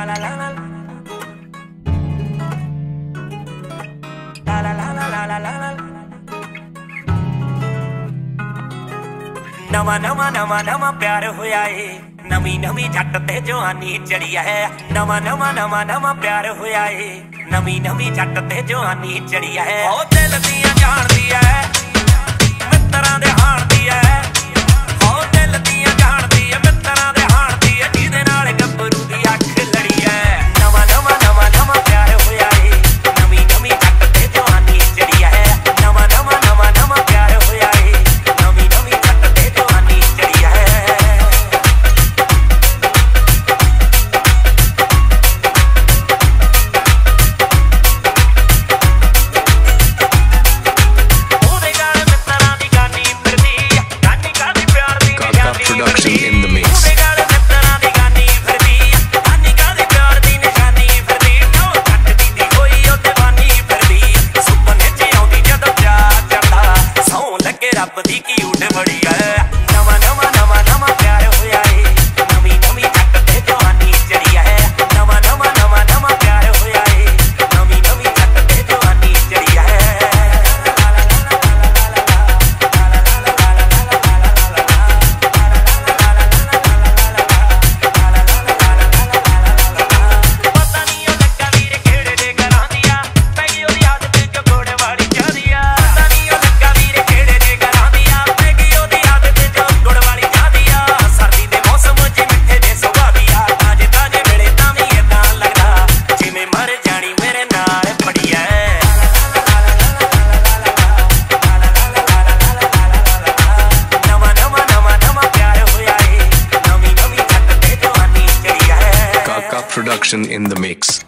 la la la la. La la la la la la la. नवा नवा नवा नवा प्यार होया है, नवी नवी झट ते जवानी चढ़ी है। नवा नवा नवा नवा प्यार होया है, नवी नवी झट ते जवानी चढ़ी है। ओ दिल दिया जान दिया मित्रा दे हार दिया। ओ दिल दिया जान दिया मित्रा दे हार दिया, जिदे नाल गब्बरू दी अख लड़ी है। नवा नवा नवा नवा प्यार होया है, नवी नवी झट ते जवानी चढ़ी है। नवा नवा नवा नवा प्यार होया है, नवी नवी in the mix.